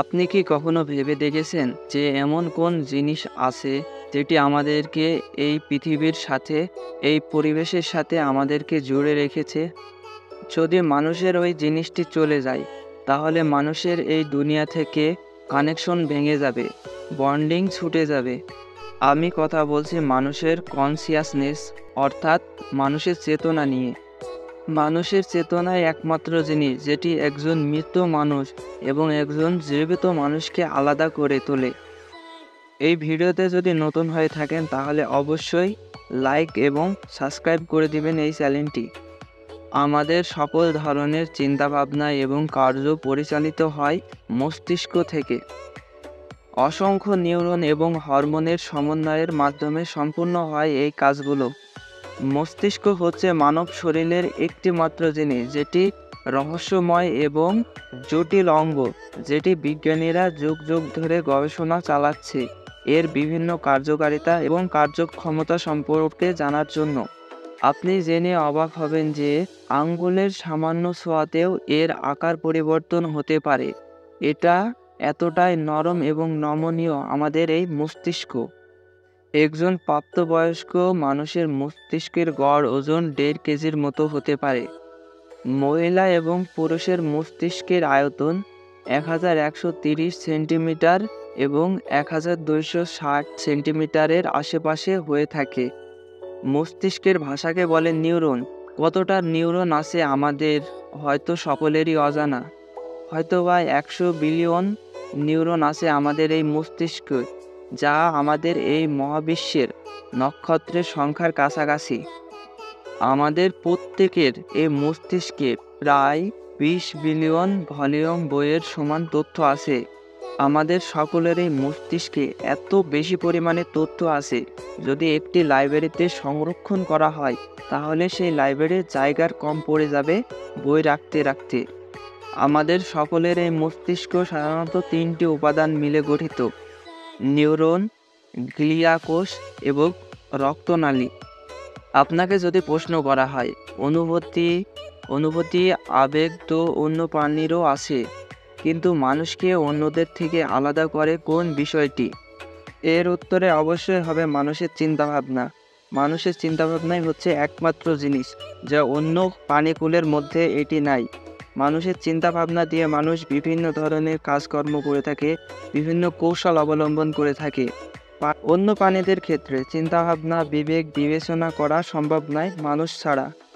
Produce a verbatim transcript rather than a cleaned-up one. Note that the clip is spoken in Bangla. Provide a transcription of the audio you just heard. আপনি কি কখনো ভেবে দেখেছেন যে এমন কোন জিনিস আছে যেটি আমাদেরকে এই পৃথিবীর সাথে, এই পরিবেশের সাথে আমাদেরকে জুড়ে রেখেছে? যদি মানুষের ওই জিনিসটি চলে যায়, তাহলে মানুষের এই দুনিয়া থেকে কানেকশন ভেঙে যাবে, বন্ডিং ছুটে যাবে। আমি কথা বলছি মানুষের কনসিয়াসনেস, অর্থাৎ মানুষের চেতনা নিয়ে। মানুষের চেতনাই একমাত্র জিনিস যেটি একজন মৃত মানুষ এবং একজন জীবিত মানুষকে আলাদা করে তোলে। এই ভিডিওতে যদি নতুন হয়ে থাকেন তাহলে অবশ্যই লাইক এবং সাবস্ক্রাইব করে দিবেন এই চ্যানেলটি। আমাদের সকল ধরনের চিন্তাভাবনা এবং কার্য পরিচালিত হয় মস্তিষ্ক থেকে। অসংখ্য নিউরন এবং হরমোনের সমন্বয়ের মাধ্যমে সম্পূর্ণ হয় এই কাজগুলো। মস্তিষ্ক হচ্ছে মানব শরীরের একটি মাত্র জিনিস যেটি রহস্যময় এবং জটিল অঙ্গ, যেটি বিজ্ঞানীরা যুগ যুগ ধরে গবেষণা চালাচ্ছে এর বিভিন্ন কার্যকারিতা এবং কার্যক্ষমতা সম্পর্কে জানার জন্য। আপনি জেনে অবাক হবেন যে আঙ্গুলের সামান্য ছোঁয়াতেও এর আকার পরিবর্তন হতে পারে। এটা এতটাই নরম এবং নমনীয় আমাদের এই মস্তিষ্ক। একজন প্রাপ্তবয়স্ক মানুষের মস্তিষ্কের গড় ওজন দেড় কেজির মতো হতে পারে। মহিলা এবং পুরুষের মস্তিষ্কের আয়তন এক হাজার একশো তিরিশ সেন্টিমিটার এবং এক হাজার দুইশো ষাট সেন্টিমিটারের আশেপাশে হয়ে থাকে। মস্তিষ্কের ভাষাকে বলে নিউরন। কতটা নিউরন আছে আমাদের হয়তো সকলেরই অজানা। হয়তো বা একশো বিলিয়ন নিউরন আছে আমাদের এই মস্তিষ্ক, যা আমাদের এই মহাবিশ্বের নক্ষত্রের সংখ্যার কাছাকাছি। আমাদের প্রত্যেকের এই মস্তিষ্কে প্রায় বিশ বিলিয়ন ভলিউম বইয়ের সমান তথ্য আছে। আমাদের সকলের এই মস্তিষ্কে এত বেশি পরিমাণে তথ্য আছে, যদি একটি লাইব্রেরিতে সংরক্ষণ করা হয় তাহলে সেই লাইব্রেরির জায়গার কম পড়ে যাবে বই রাখতে রাখতে। আমাদের সকলের এই মস্তিষ্ক সাধারণত তিনটি উপাদান মিলে গঠিত: নিউরন, গ্লিয়া কোষ এবং রক্তনালী। আপনাকে যদি প্রশ্ন করা হয় অনুভূতি অনুভূতি আবেগ তো অন্য প্রাণীরও আছে, কিন্তু মানুষকে অন্যদের থেকে আলাদা করে কোন বিষয়টি? এর উত্তরে অবশ্যই হবে মানুষের চিন্তাভাবনা। মানুষের চিন্তাভাবনাই হচ্ছে একমাত্র জিনিস যা অন্য প্রাণীকুলের মধ্যে এটি নাই। মানুষের চিন্তাভাবনা দিয়ে মানুষ বিভিন্ন ধরনের কাজকর্ম করে থাকে, বিভিন্ন কৌশল অবলম্বন করে থাকে। অন্য প্রাণীদের ক্ষেত্রে চিন্তাভাবনা, বিবেক, বিবেচনা করা সম্ভব নয় মানুষ ছাড়া।